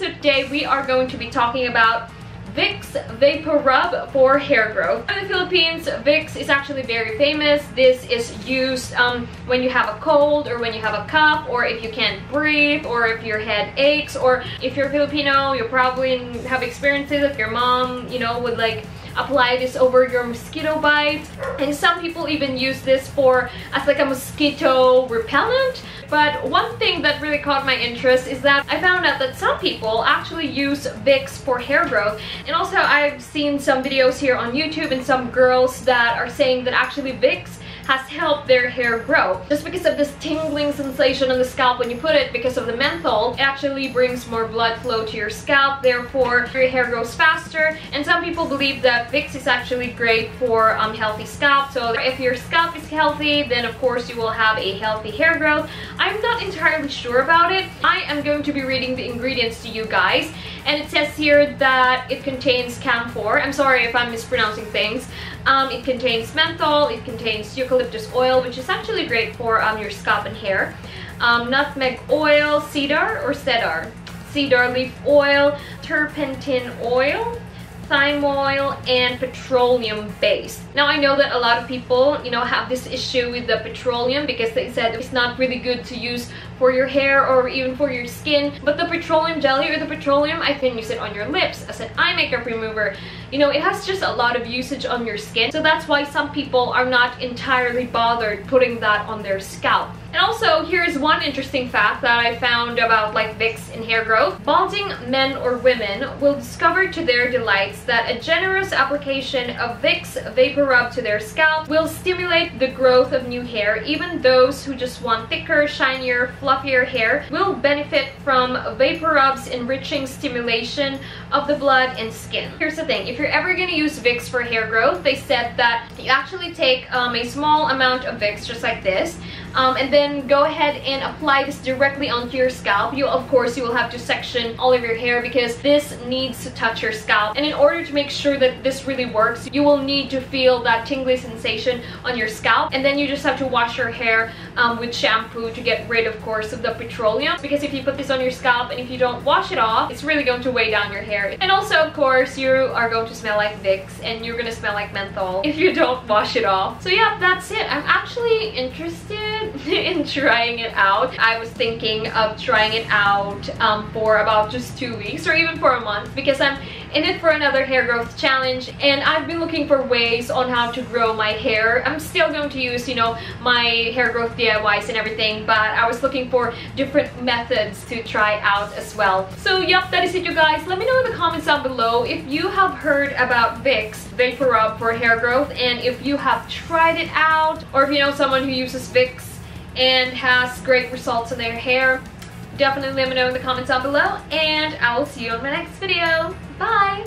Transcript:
So today we are going to be talking about Vicks VapoRub for hair growth. In the Philippines, Vicks is actually very famous. This is used when you have a cold or when you have a cough or if you can't breathe or if your head aches, or if you're Filipino, you probably have experiences that your mom, you know, would like apply this over your mosquito bites. And some people even use this for as like a mosquito repellent. But one thing that really caught my interest is that I found out that some people actually use Vicks for hair growth. And also I've seen some videos here on YouTube and some girls that are saying that actually Vicks has helped their hair grow just because of this tingling sensation on the scalp when you put it, because of the menthol. It actually brings more blood flow to your scalp, therefore your hair grows faster. And some people believe that Vicks is actually great for healthy scalp. So if your scalp is healthy, then of course you will have a healthy hair growth. I'm not entirely sure about it. I am going to be reading the ingredients to you guys, and it says here that it contains camphor. I'm sorry if I'm mispronouncing things. It contains menthol, it contains eucalyptus oil, which is actually great for your scalp and hair, nutmeg oil, cedar leaf oil, turpentine oil, thyme oil, and petroleum based. Now I know that a lot of people, you know, have this issue with the petroleum because they said it's not really good to use for your hair or even for your skin, but the petroleum jelly or the petroleum, I can use it on your lips as an eye makeup remover. You know, it has just a lot of usage on your skin, so that's why some people are not entirely bothered putting that on their scalp. And also, here's one interesting fact that I found about like Vicks and hair growth. Balding men or women will discover to their delights that a generous application of Vicks VapoRub to their scalp will stimulate the growth of new hair. Even those who just want thicker, shinier, fluffier hair will benefit from VapoRub's enriching stimulation of the blood and skin. Here's the thing, if you're ever going to use Vicks for hair growth, they said that you actually take a small amount of Vicks, just like this, and then go ahead and apply this directly onto your scalp. Of course you will have to section all of your hair because this needs to touch your scalp, and in order to make sure that this really works, you will need to feel that tingly sensation on your scalp. And then you just have to wash your hair with shampoo to get rid, of course, of the petroleum, because if you put this on your scalp and if you don't wash it off, it's really going to weigh down your hair. And also, of course, you are going to smell like Vicks and you're gonna smell like menthol if you don't wash it off. So yeah, that's it. I'm actually interested in trying it out. I was thinking of trying it out for about just 2 weeks or even for a month, because I'm in it for another hair growth challenge and I've been looking for ways on how to grow my hair. I'm still going to use, you know, my hair growth DIYs and everything, but I was looking for different methods to try out as well. So yep, that is it, you guys. Let me know in the comments down below if you have heard about Vicks VapoRub for hair growth and if you have tried it out, or if you know someone who uses Vicks and has great results in their hair. Definitely let me know in the comments down below, and I will see you on my next video. Bye!